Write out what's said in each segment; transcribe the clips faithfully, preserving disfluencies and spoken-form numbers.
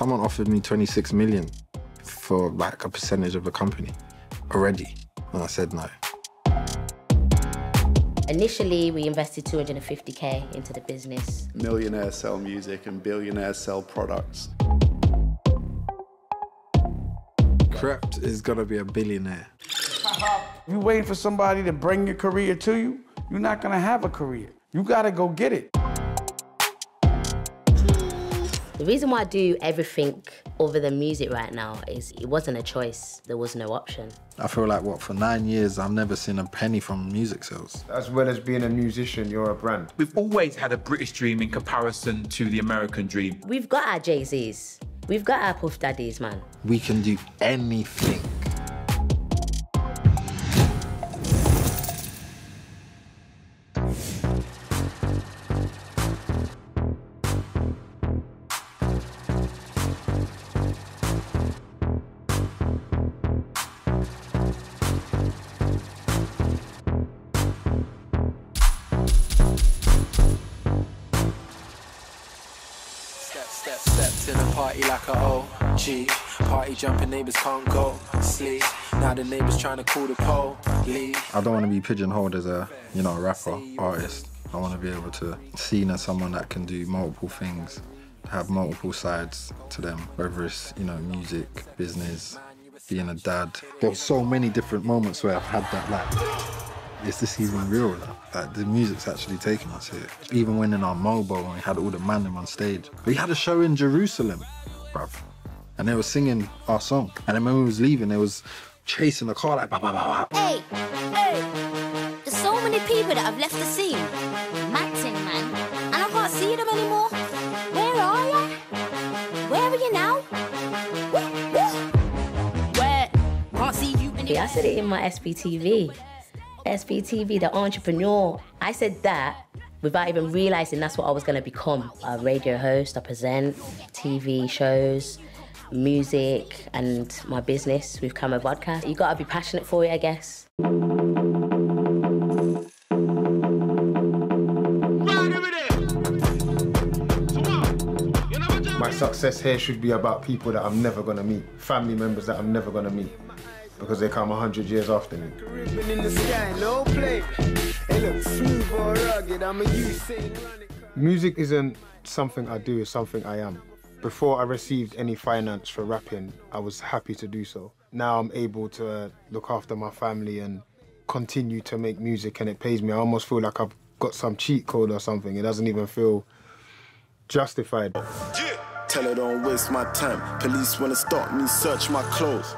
someone offered me twenty-six million for like a percentage of a company already, and I said no. Initially, we invested two hundred fifty K into the business. Millionaires sell music and billionaires sell products. Krept is gonna be a billionaire. You waiting for somebody to bring your career to you? You're not gonna have a career. You gotta go get it. The reason why I do everything other than music right now is it wasn't a choice. There was no option. I feel like, what, for nine years, I've never seen a penny from music sales. As well as being a musician, you're a brand. We've always had a British dream in comparison to the American dream. We've got our Jay-Z's. We've got our Puff Daddies, man. We can do anything. Like a O G, party jumping, neighbors can't go sleep. Now the neighbors trying to call the police. I don't want to be pigeonholed as a, you know, rapper, artist. I want to be able to seen as someone that can do multiple things, have multiple sides to them, whether it's, you know, music, business, being a dad. There's so many different moments where I've had that, like, is this even real? Like, like the music's actually taking us here. Even when in our MOBA, when we had all the man them on stage, we had a show in Jerusalem. Bruv. And they were singing our song. And then when we was leaving, they was chasing the car like, bah, bah, bah, bah. Hey, hey, there's so many people that have left the scene. Mad thing, man. And I can't see them anymore. Where are you? Where are you now? Woo, woo. Where? Can't see you anymore. I said it in my S B T V. S B T V, the entrepreneur. I said that without even realising that's what I was going to become. A radio host, I present T V shows, music, and my business with Kamo Vodka. You got to be passionate for it, I guess. My success here should be about people that I'm never going to meet, family members that I'm never going to meet, because they come a hundred years after me. Music isn't something I do, it's something I am. Before I received any finance for rapping, I was happy to do so. Now I'm able to look after my family and continue to make music, and it pays me. I almost feel like I've got some cheat code or something. It doesn't even feel justified. Yeah. Tell her don't waste my time. Police wanna stop me, search my clothes.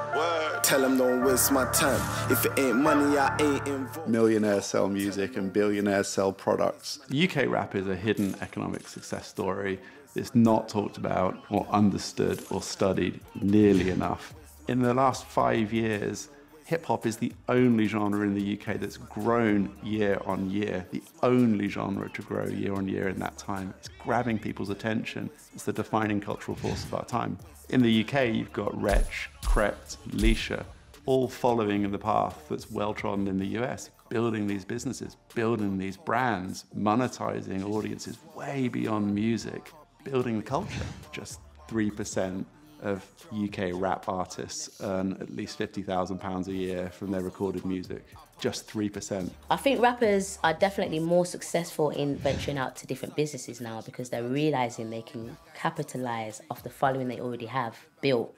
Tell them don't waste my time. If it ain't money, I ain't involved. Millionaires sell music and billionaires sell products. U K rap is a hidden economic success story. It's not talked about or understood or studied nearly enough. In the last five years, hip hop is the only genre in the U K that's grown year on year, the only genre to grow year on year in that time. It's grabbing people's attention. It's the defining cultural force of our time. In the U K, you've got Wretch, Krept, Leisha, all following in the path that's well-trodden in the U S, building these businesses, building these brands, monetizing audiences way beyond music, building the culture. Just three percent of U K rap artists earn at least fifty thousand pounds a year from their recorded music. Just three percent. I think rappers are definitely more successful in venturing out to different businesses now because they're realising they can capitalise off the following they already have built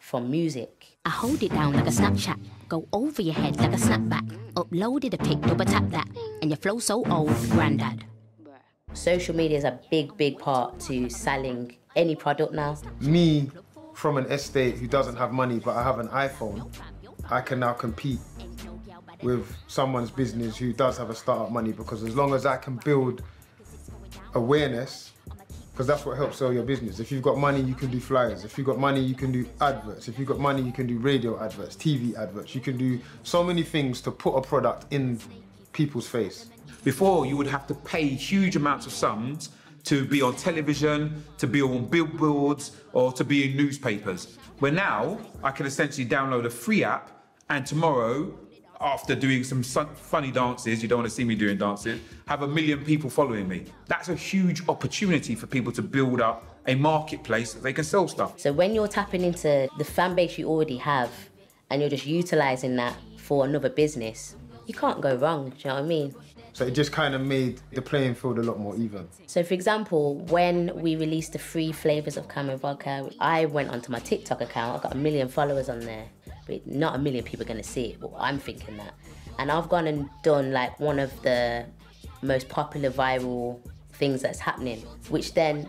from music. I hold it down like a Snapchat, go over your head like a snapback, uploaded a pic, double tap that, and your flow so old, granddad. Social media is a big, big part to selling any product now. Me, from an estate who doesn't have money, but I have an iPhone, I can now compete with someone's business who does have a startup money, because as long as I can build awareness, because that's what helps sell your business. If you've got money, you can do flyers. If you've got money, you can do adverts. If you've got money, you can do radio adverts, T V adverts. You can do so many things to put a product in people's face. Before, you would have to pay huge amounts of sums to be on television, to be on billboards, or to be in newspapers. Where now, I can essentially download a free app, and tomorrow, after doing some funny dances, you don't want to see me doing dances, have a million people following me. That's a huge opportunity for people to build up a marketplace that they can sell stuff. So when you're tapping into the fan base you already have and you're just utilising that for another business, you can't go wrong, do you know what I mean? So it just kind of made the playing field a lot more even. So for example, when we released the three flavours of Kamo Vodka, I went onto my TikTok account, I got a million followers on there. But not a million people are gonna see it, but I'm thinking that. And I've gone and done like one of the most popular viral things that's happening, which then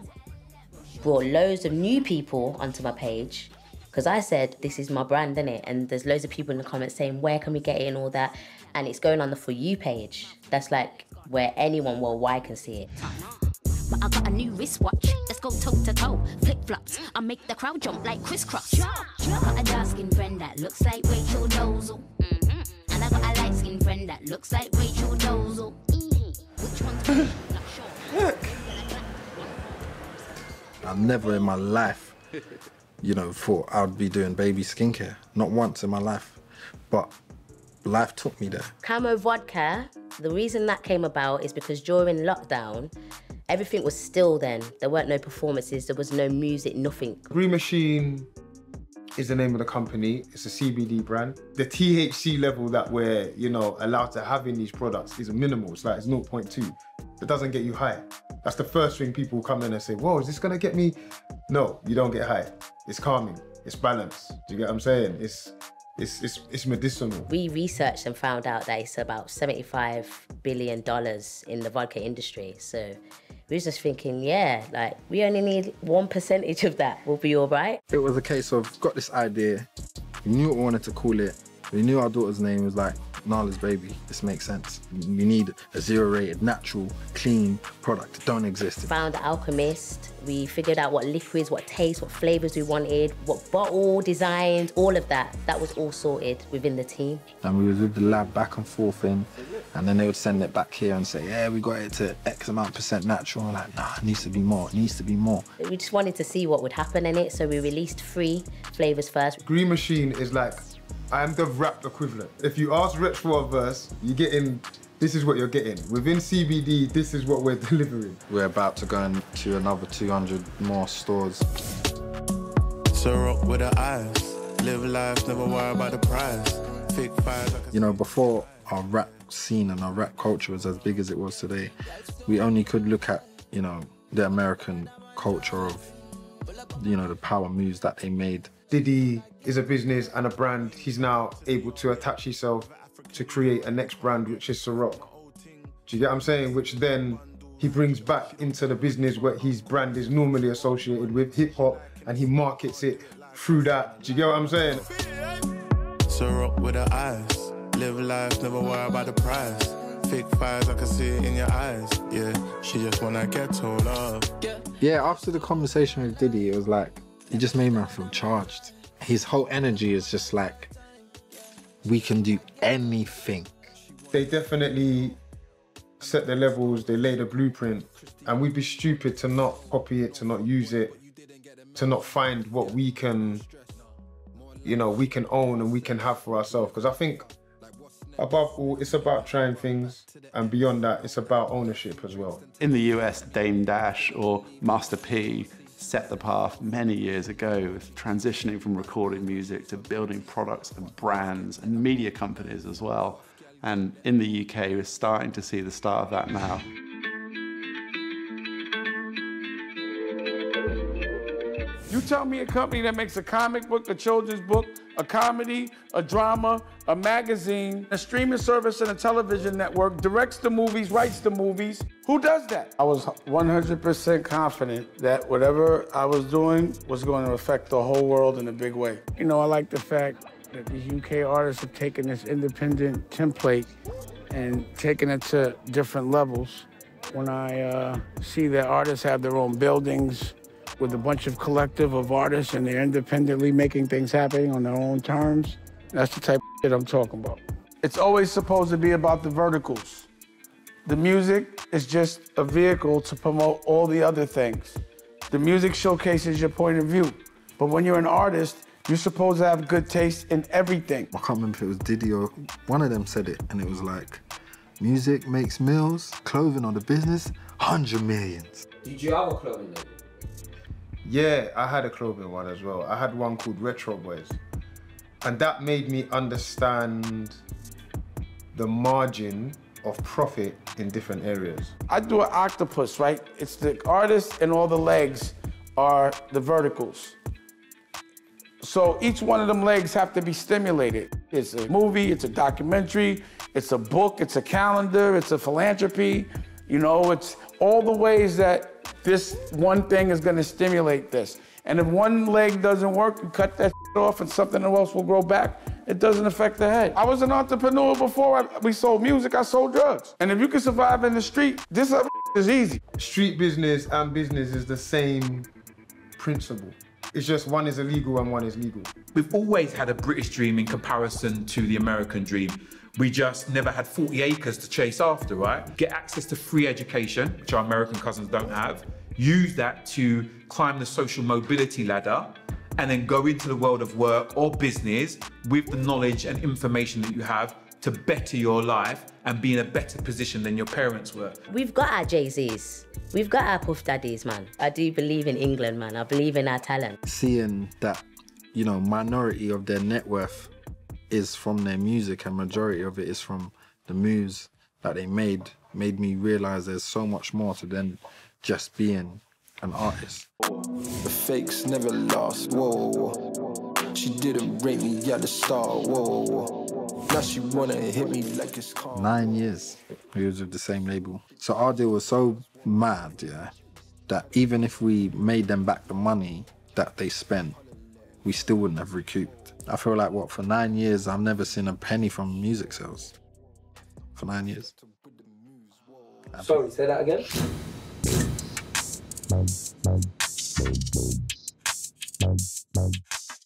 brought loads of new people onto my page. Because I said, this is my brand, innit? And there's loads of people in the comments saying, where can we get it and all that? And it's going on the For You page. That's like where anyone worldwide can see it. But I got a new wristwatch. Let's go toe to toe. Flip flops. I make the crowd jump like crisscross. I got a dark skin friend that looks like Rachel Dolezal. Mm-hmm. And I got a light skin friend that looks like Rachel Dolezal. Mm-hmm. Which one's not sure? Look. I've never in my life, you know, thought I'd be doing baby skincare. Not once in my life. But life took me there. Kamo Vodka, the reason that came about is because during lockdown, everything was still then. There weren't no performances, there was no music, nothing. Green Machine is the name of the company. It's a C B D brand. The T H C level that we're, you know, allowed to have in these products is minimal. It's like, it's zero point two. It doesn't get you high. That's the first thing people come in and say, whoa, is this gonna get me? No, you don't get high. It's calming, it's balanced. Do you get what I'm saying? It's, It's, it's, it's medicinal. We researched and found out that it's about seventy-five billion dollars in the vodka industry. So we were just thinking, yeah, like, we only need one percentage of that. We'll be all right. It was a case of, got this idea. We knew what we wanted to call it. We knew our daughter's name was like, Nala's Baby. This makes sense. We need a zero-rated, natural, clean product. It don't exist. Found the alchemist. We figured out what liquids, what tastes, what flavours we wanted, what bottle designs, all of that. That was all sorted within the team. And we was with the lab back and forth in, and then they would send it back here and say, yeah, we got it to X amount percent natural. And we're like, nah, it needs to be more. It needs to be more. We just wanted to see what would happen in it, so we released three flavours first. Green Machine is like, I'm the rap equivalent. If you ask Wretch for a verse, you get in, this is what you're getting. Within C B D, this is what we're delivering. We're about to go into another two hundred more stores. Syrup with the eyes, live life, never worry about the price. Fake fires like a... You know, before our rap scene and our rap culture was as big as it was today, we only could look at, you know, the American culture of, you know, the power moves that they made. Diddy is a business and a brand. He's now able to attach himself to create a next brand, which is Ciroc. Do you get what I'm saying? Which then he brings back into the business where his brand is normally associated with hip hop, and he markets it through that. Do you get what I'm saying? Ciroc with the eyes, live life, never worry about the price. Fake fires, I can see it in your eyes. Yeah, she just wanna get told up. Yeah, after the conversation with Diddy, it was like, he just made me feel charged. His whole energy is just like, we can do anything. They definitely set the levels, they laid a blueprint, and we'd be stupid to not copy it, to not use it, to not find what we can, you know, we can own and we can have for ourselves. Because I think, above all, it's about trying things, and beyond that, it's about ownership as well. In the U S, Dame Dash or Master P set the path many years ago with transitioning from recording music to building products and brands and media companies as well. And in the U K, we're starting to see the start of that now. You tell me a company that makes a comic book, a children's book, a comedy, a drama, a magazine, a streaming service and a television network, directs the movies, writes the movies. Who does that? I was one hundred percent confident that whatever I was doing was going to affect the whole world in a big way. You know, I like the fact that these U K artists have taken this independent template and taken it to different levels. When I uh, see that artists have their own buildings, with a bunch of collective of artists, and they're independently making things happen on their own terms. That's the type of shit I'm talking about. It's always supposed to be about the verticals. The music is just a vehicle to promote all the other things. The music showcases your point of view, but when you're an artist, You're supposed to have good taste in everything. I can't remember if it was Diddy or one of them said it, and it was like, music makes meals, clothing on the business, hundred millions. Did you have a clothing label? Yeah, I had a clothing one as well. I had one called Retro Boys. And that made me understand the margin of profit in different areas. I do an octopus, right? It's the artist and all the legs are the verticals. So each one of them legs have to be stimulated. It's a movie, it's a documentary, it's a book, it's a calendar, it's a philanthropy. You know, it's all the ways that this one thing is gonna stimulate this. And if one leg doesn't work, you cut that off and something else will grow back. It doesn't affect the head. I was an entrepreneur before I, we sold music, I sold drugs. And if you can survive in the street, this is easy. Street business and business is the same principle. It's just one is illegal and one is legal. We've always had a British dream in comparison to the American dream. We just never had forty acres to chase after, right? Get access to free education, which our American cousins don't have. Use that to climb the social mobility ladder and then go into the world of work or business with the knowledge and information that you have to better your life and be in a better position than your parents were. We've got our Jay-Z's. We've got our Puff Daddies, man. I do believe in England, man. I believe in our talent. Seeing that, you know, minority of their net worth is from their music and majority of it is from the moves that they made, made me realize there's so much more to them just being an artist. The fakes never last, whoa. She didn't rate me at the start, whoa. Now she wanna hit me like it's calm. Nine years, we was with the same label. So our deal was so mad, yeah, that even if we made them back the money that they spent, we still wouldn't have recouped. I feel like, what, for nine years, I've never seen a penny from music sales. For nine years. Sorry, say that again?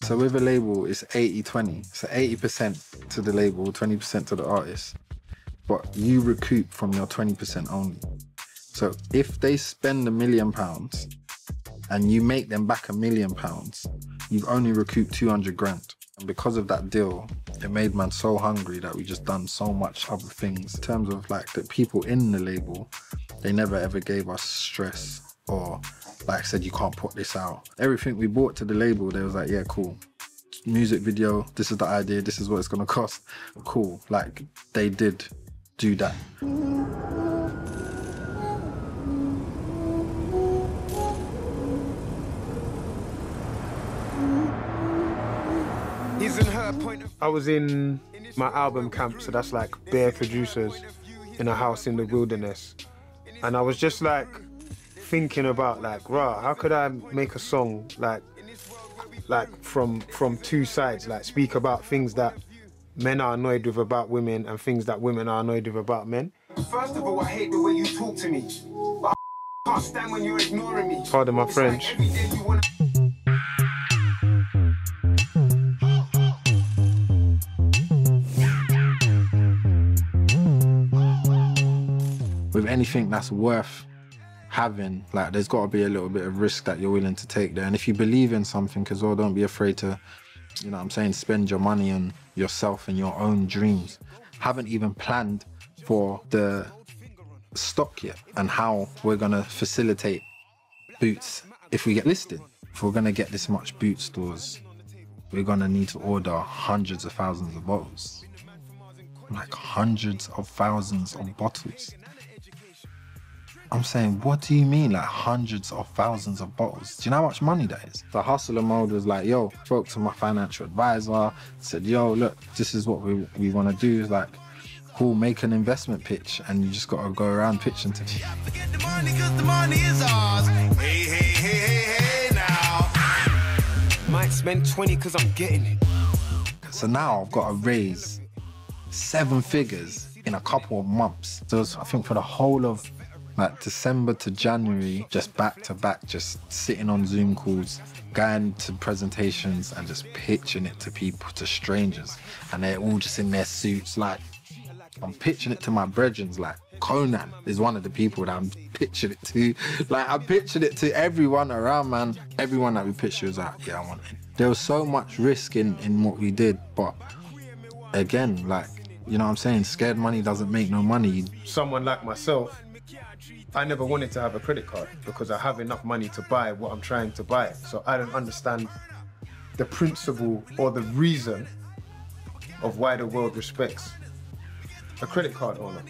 So with a label, it's eighty twenty. So eighty percent to the label, twenty percent to the artist. But you recoup from your twenty percent only. So if they spend a million pounds and you make them back a million pounds, you've only recouped two hundred grand. And because of that deal, it made man so hungry that we just done so much other things. In terms of like the people in the label, they never ever gave us stress. Or like I said, you can't put this out. Everything we bought to the label, they was like, yeah, cool. Music video, this is the idea, this is what it's gonna cost. Cool, like they did do that. I was in my album camp, so that's like bare producers in a house in the wilderness. And I was just like, thinking about like, rah, how could I make a song like, like from from two sides, like speak about things that men are annoyed with about women and things that women are annoyed with about men. First of all, I hate the way you talk to me. But I can't stand when you're ignoring me. Pardon my French. With anything that's worth having, like, there's got to be a little bit of risk that you're willing to take there. And if you believe in something as well, don't be afraid to, you know what I'm saying, spend your money on yourself and your own dreams. Haven't even planned for the stock yet and how we're going to facilitate boots if we get listed. If we're going to get this much boot stores, we're going to need to order hundreds of thousands of bottles. Like hundreds of thousands of bottles. I'm saying, what do you mean, like hundreds of thousands of bottles? Do you know how much money that is? The hustler mode was like, yo, spoke to my financial advisor, said, yo, look, this is what we, we want to do. Is like, cool, make an investment pitch, and you just got to go around pitching to people. Hey, hey, hey, hey, hey, now. Might spend twenty because I'm getting it. So now I've got to raise seven figures in a couple of months. So I think for the whole of like December to January, just back to back, just sitting on Zoom calls, going to presentations and just pitching it to people, to strangers. And they're all just in their suits like, I'm pitching it to my brethrens, like Conan is one of the people that I'm pitching it to. Like, I'm pitching it to everyone around, man. Everyone that we pitched was like, yeah, I want it. There was so much risk in, in what we did, but again, like, you know what I'm saying? Scared money doesn't make no money. Someone like myself, I never wanted to have a credit card because I have enough money to buy what I'm trying to buy. So I don't understand the principle or the reason of why the world respects a credit card owner.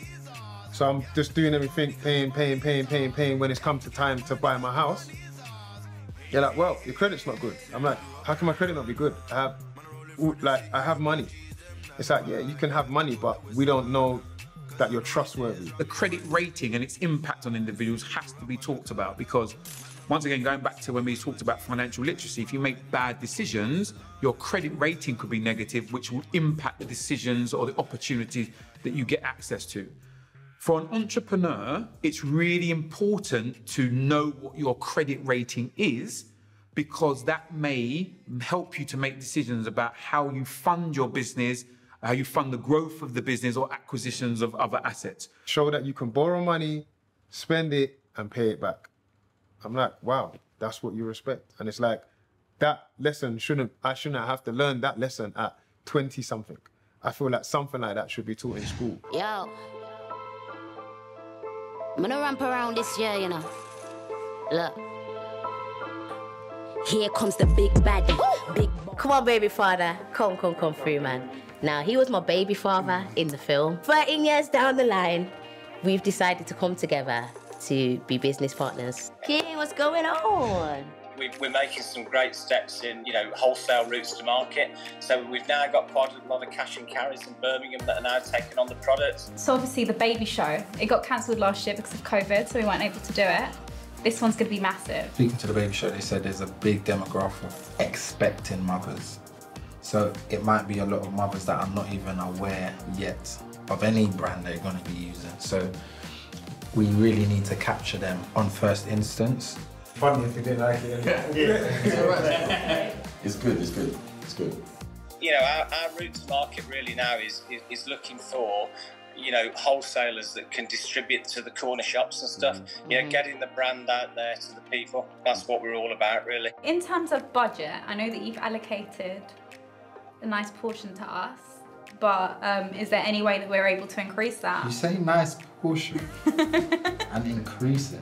So I'm just doing everything, paying, paying, paying, paying, paying. When it's come to time to buy my house, they're like, well, your credit's not good. I'm like, how can my credit not be good? I have, like, I have money. It's like, yeah, you can have money, but we don't know that you're trustworthy. The credit rating and its impact on individuals has to be talked about because, once again, going back to when we talked about financial literacy, if you make bad decisions, your credit rating could be negative, which will impact the decisions or the opportunities that you get access to. For an entrepreneur, it's really important to know what your credit rating is because that may help you to make decisions about how you fund your business, how you fund the growth of the business or acquisitions of other assets. Show that you can borrow money, spend it, and pay it back. I'm like, wow, that's what you respect. And it's like, that lesson shouldn't, I shouldn't have to learn that lesson at twenty something. I feel like something like that should be taught in school. Yo. I'm gonna ramp around this year, you know. Look. Here comes the big baddie. Big. Come on, baby father. Come, come, come through, man. Now, he was my baby father in the film. thirteen years down the line, we've decided to come together to be business partners. King, what's going on? We're making some great steps in, you know, wholesale routes to market. So we've now got quite a lot of cash and carries in Birmingham that are now taking on the products. So obviously the baby show, it got cancelled last year because of COVID, so we weren't able to do it. This one's going to be massive. Speaking to the baby show, they said there's a big demographic of expecting mothers. So it might be a lot of mothers that are not even aware yet of any brand they're going to be using. So we really need to capture them on first instance. Funny if you didn't like it. Yeah. It's good, it's good, it's good. You know, our, our route to market really now is, is, is looking for, you know, wholesalers that can distribute to the corner shops and stuff. Mm-hmm. You know, getting the brand out there to the people. That's what we're all about, really. In terms of budget, I know that you've allocated a nice portion to us, but um, is there any way that we're able to increase that? You say nice portion and increase it.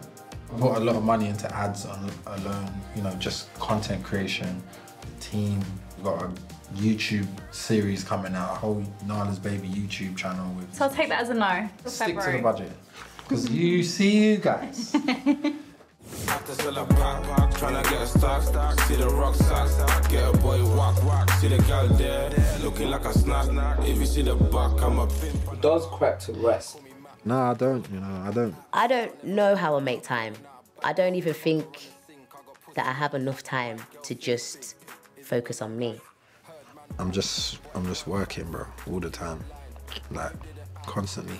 I put a lot of money into ads on, alone, you know, just content creation, the team. We've got a YouTube series coming out, a whole Nala's Baby YouTube channel. With so I'll take that as a no. Stick February. To the budget, because you see you guys. Does Krept rest? No, I don't, you know, I don't. I don't know how I make time. I don't even think that I have enough time to just focus on me. I'm just, I'm just working, bro, all the time, like, constantly.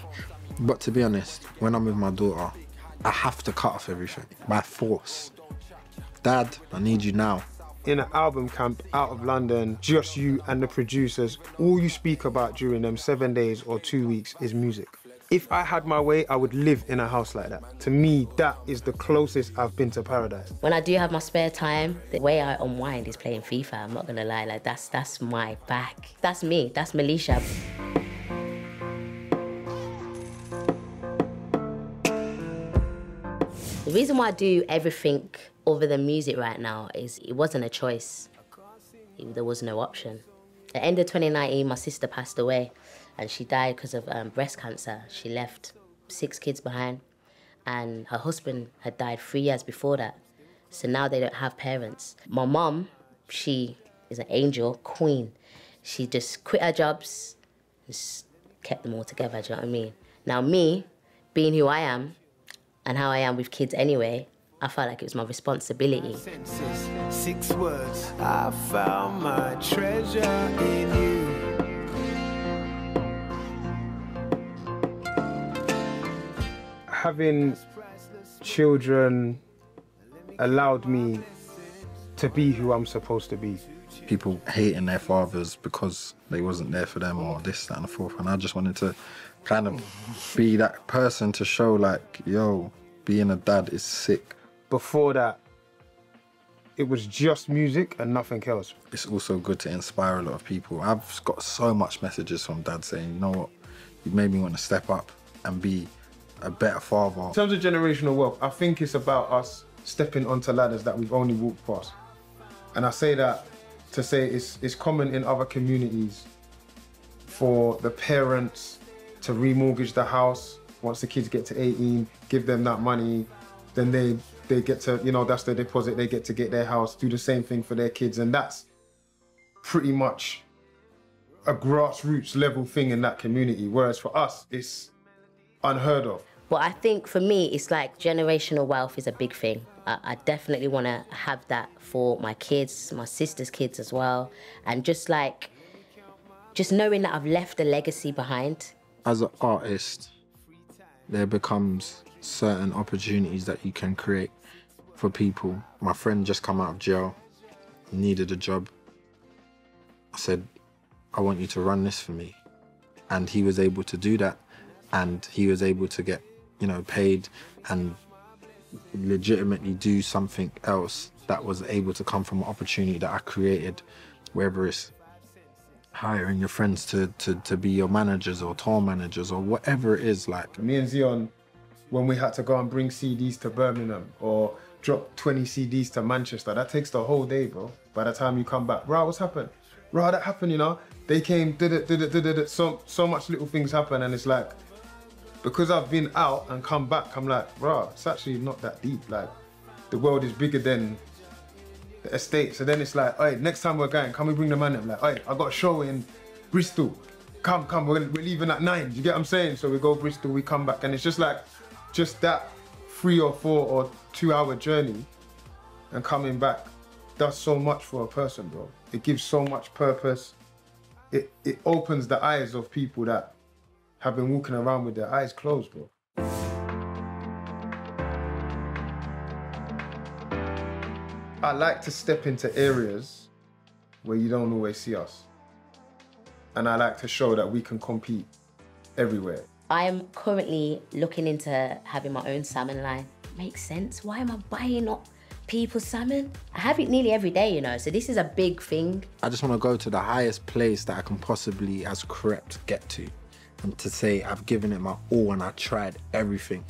But to be honest, when I'm with my daughter, I have to cut off everything, by force. Dad, I need you now. In an album camp out of London, just you and the producers, all you speak about during them seven days or two weeks is music. If I had my way, I would live in a house like that. To me, that is the closest I've been to paradise. When I do have my spare time, the way I unwind is playing FIFA. I'm not gonna lie, like that's that's my bag. That's me, that's Melisha. The reason why I do everything other than music right now is it wasn't a choice. It, there was no option. At the end of twenty nineteen, my sister passed away. And she died because of um, breast cancer. She left six kids behind, and her husband had died three years before that. So now they don't have parents. My mom, she is an angel, queen. She just quit her jobs, just kept them all together, do you know what I mean? Now me, being who I am, and how I am with kids anyway, I felt like it was my responsibility. Senses, six words, I found my treasure in you. Having children allowed me to be who I'm supposed to be. People hating their fathers because they wasn't there for them or this, that and the fourth, and I just wanted to kind of be that person to show like, yo, being a dad is sick. Before that, it was just music and nothing else. It's also good to inspire a lot of people. I've got so much messages from dads saying, you know what, you made me want to step up and be a better father. In terms of generational wealth, I think it's about us stepping onto ladders that we've only walked past. And I say that to say it's, it's common in other communities for the parents to remortgage the house once the kids get to eighteen, give them that money, then they, they get to, you know, that's their deposit, they get to get their house, do the same thing for their kids. And that's pretty much a grassroots level thing in that community. Whereas for us, it's unheard of. Well, I think for me, it's like generational wealth is a big thing. I, I definitely want to have that for my kids, my sister's kids as well. And just like, just knowing that I've left a legacy behind. As an artist, there becomes certain opportunities that you can create for people. My friend just come out of jail, needed a job. I said, I want you to run this for me. And he was able to do that. And he was able to get, you know, paid and legitimately do something else that was able to come from an opportunity that I created, whether it's hiring your friends to, to, to be your managers or tour managers or whatever it is. Like, me and Zion, when we had to go and bring C Ds to Birmingham or drop twenty C Ds to Manchester, that takes the whole day, bro. By the time you come back, bro, what's happened? Bro, that happened, you know? They came, did it, did it, did it, so, so much little things happen, and it's like, because I've been out and come back, I'm like, bruh, it's actually not that deep. Like, the world is bigger than the estate. So then it's like, hey, next time we're going, can we bring the man in? I'm like, hey, I got a show in Bristol. Come, come, we're, we're leaving at nine. Do you get what I'm saying? So we go Bristol, we come back. And it's just like, just that three or four or two hour journey and coming back does so much for a person, bro. It gives so much purpose. It, it opens the eyes of people that have been walking around with their eyes closed, bro. I like to step into areas where you don't always see us. And I like to show that we can compete everywhere. I am currently looking into having my own salmon line. Makes sense, why am I buying up people's salmon? I have it nearly every day, you know, so this is a big thing. I just want to go to the highest place that I can possibly, as Krept, get to. And to say I've given it my all and I tried everything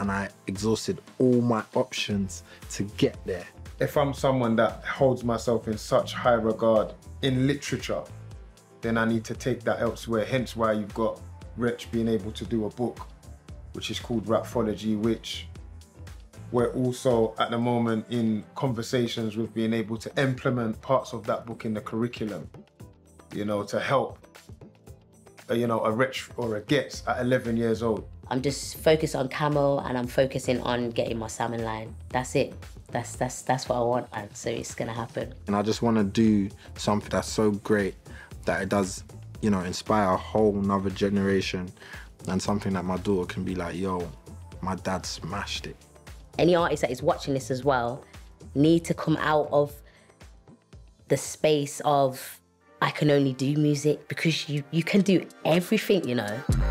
and I exhausted all my options to get there. If I'm someone that holds myself in such high regard in literature, then I need to take that elsewhere. Hence why you've got Wretch being able to do a book, which is called Raphology, which we're also at the moment in conversations with being able to implement parts of that book in the curriculum, you know, to help you know, a wretch or a gets at eleven years old. I'm just focused on Kamo and I'm focusing on getting my salmon line. That's it. That's, that's, that's what I want, and so it's gonna happen. And I just wanna do something that's so great that it does, you know, inspire a whole nother generation, and something that my daughter can be like, yo, my dad smashed it. Any artist that is watching this as well need to come out of the space of I can only do music, because you, you can do everything, you know.